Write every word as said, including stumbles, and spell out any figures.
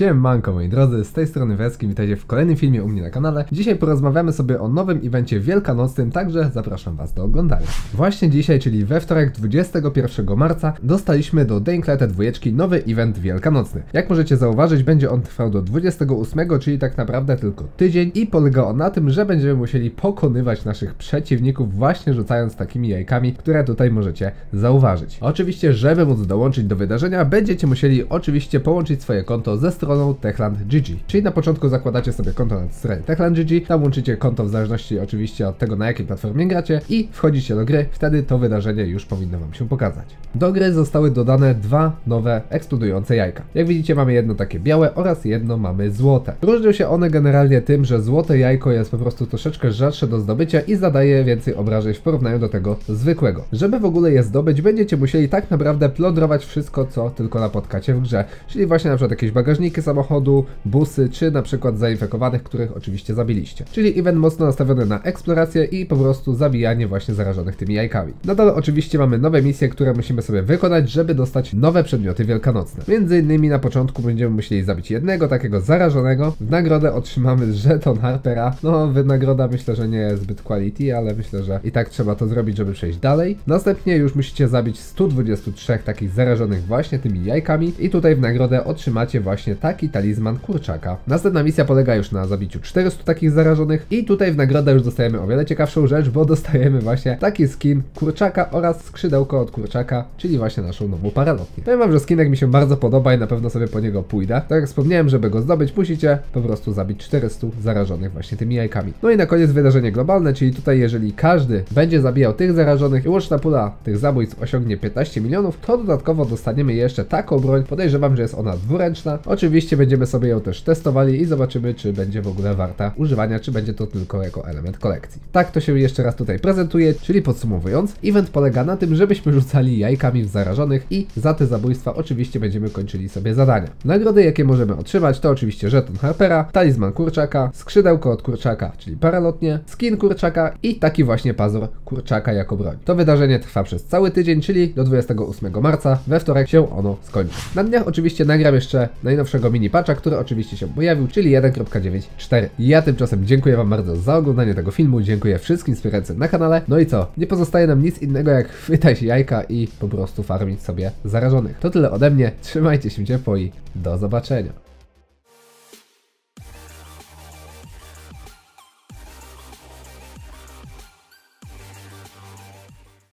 Siemanko moi drodzy, z tej strony Weski, witajcie w kolejnym filmie u mnie na kanale. Dzisiaj porozmawiamy sobie o nowym evencie wielkanocnym, także zapraszam was do oglądania. Właśnie dzisiaj, czyli we wtorek dwudziestego pierwszego marca, dostaliśmy do Dying Light dwa nowy event wielkanocny. Jak możecie zauważyć, będzie on trwał do dwudziestego ósmego, czyli tak naprawdę tylko tydzień, i polega on na tym, że będziemy musieli pokonywać naszych przeciwników właśnie rzucając takimi jajkami, które tutaj możecie zauważyć. Oczywiście, żeby móc dołączyć do wydarzenia, będziecie musieli oczywiście połączyć swoje konto ze stroną Techland kropka G G. Czyli na początku zakładacie sobie konto na stronie Techland kropka G G, tam łączycie konto w zależności oczywiście od tego, na jakiej platformie gracie, i wchodzicie do gry, wtedy to wydarzenie już powinno wam się pokazać. Do gry zostały dodane dwa nowe eksplodujące jajka. Jak widzicie, mamy jedno takie białe oraz jedno mamy złote. Różnią się one generalnie tym, że złote jajko jest po prostu troszeczkę rzadsze do zdobycia i zadaje więcej obrażeń w porównaniu do tego zwykłego. Żeby w ogóle je zdobyć, będziecie musieli tak naprawdę plądrować wszystko, co tylko napotkacie w grze, czyli właśnie na przykład jakieś bagażniki samochodu, busy, czy na przykład zainfekowanych, których oczywiście zabiliście. Czyli event mocno nastawiony na eksplorację i po prostu zabijanie właśnie zarażonych tymi jajkami. Nadal oczywiście mamy nowe misje, które musimy sobie wykonać, żeby dostać nowe przedmioty wielkanocne. Między innymi na początku będziemy musieli zabić jednego takiego zarażonego. W nagrodę otrzymamy żeton Harpera. No, nagroda myślę, że nie jest zbyt quality, ale myślę, że i tak trzeba to zrobić, żeby przejść dalej. Następnie już musicie zabić stu dwudziestu trzech takich zarażonych właśnie tymi jajkami i tutaj w nagrodę otrzymacie właśnie taki talizman kurczaka. Następna misja polega już na zabiciu czterystu takich zarażonych i tutaj w nagrodę już dostajemy o wiele ciekawszą rzecz, bo dostajemy właśnie taki skin kurczaka oraz skrzydełko od kurczaka, czyli właśnie naszą nową paralotnię. Powiem wam, że skinek mi się bardzo podoba i na pewno sobie po niego pójdę. Tak jak wspomniałem, żeby go zdobyć, musicie po prostu zabić czterystu zarażonych właśnie tymi jajkami. No i na koniec wydarzenie globalne, czyli tutaj jeżeli każdy będzie zabijał tych zarażonych i łączna pula tych zabójstw osiągnie piętnaście milionów, to dodatkowo dostaniemy jeszcze taką broń. Podejrzewam, że jest ona dwuręczna. Oczywiście będziemy sobie ją też testowali i zobaczymy, czy będzie w ogóle warta używania, czy będzie to tylko jako element kolekcji. Tak to się jeszcze raz tutaj prezentuje, czyli podsumowując, event polega na tym, żebyśmy rzucali jajkami w zarażonych i za te zabójstwa oczywiście będziemy kończyli sobie zadania. Nagrody, jakie możemy otrzymać, to oczywiście żeton Harpera, talizman kurczaka, skrzydełko od kurczaka, czyli paralotnie, skin kurczaka i taki właśnie pazur kurczaka jako broń. To wydarzenie trwa przez cały tydzień, czyli do dwudziestego ósmego marca, we wtorek się ono skończy. Na dniach oczywiście nagram jeszcze najnowszego mini patcha, który oczywiście się pojawił, czyli jeden kropka dziewięć cztery. Ja tymczasem dziękuję wam bardzo za oglądanie tego filmu, dziękuję wszystkim wspierającym na kanale. No i co? Nie pozostaje nam nic innego jak chwytać jajka i po prostu farmić sobie zarażonych. To tyle ode mnie, trzymajcie się ciepło i do zobaczenia.